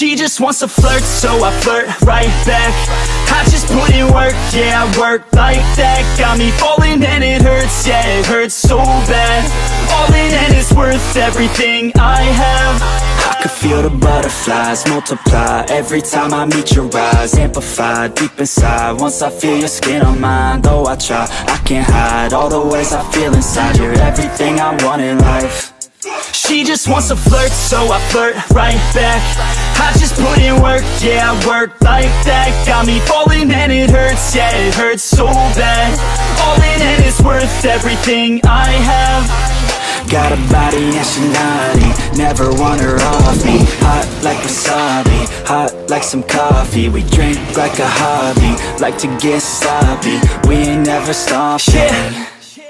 She just wants to flirt, so I flirt right back. I just put in work, yeah, I work like that. Got me falling and it hurts, yeah, it hurts so bad. All in and it's worth everything I have. I could feel the butterflies multiply every time I meet your eyes. Amplify deep inside once I feel your skin on mine. Though I try, I can't hide all the ways I feel inside. You're everything I want in life. She just wants to flirt, so I flirt right back. I just put in work, yeah, I work like that. Got me falling and it hurts, yeah, it hurts so bad. All in and it's worth everything I have. Got a body and she naughty, never want her off me. Hot like wasabi, hot like some coffee. We drink like a hobby, like to get sloppy. We ain't never stopping. Yeah.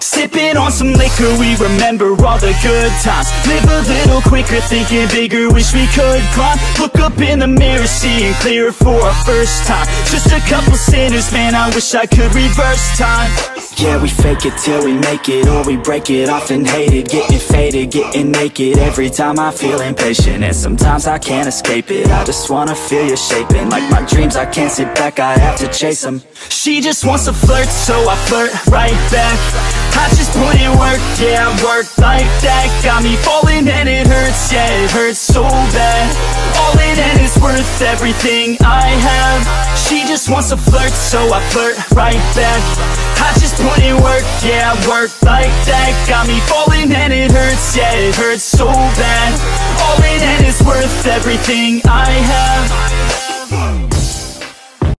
Sipping on some liquor, we remember all the good times. Live a little quicker, thinking bigger, wish we could climb. Look up in the mirror, seeing clearer for our first time. Just a couple sinners, man, I wish I could reverse time. Yeah, we fake it till we make it, or we break it off and hate it. Getting faded, getting naked, every time I feel impatient. And sometimes I can't escape it, I just wanna feel you shaping. Like my dreams, I can't sit back, I have to chase them. She just wants to flirt, so I flirt right back. I just put in work, yeah, I work like that. Got me falling and it hurts, yeah, it hurts so bad. All in and it's worth everything I have. She just wants to flirt, so I flirt right back. I just put in work, yeah, I work like that. Got me falling and it hurts, yeah, it hurts so bad. All in and it's worth everything I have.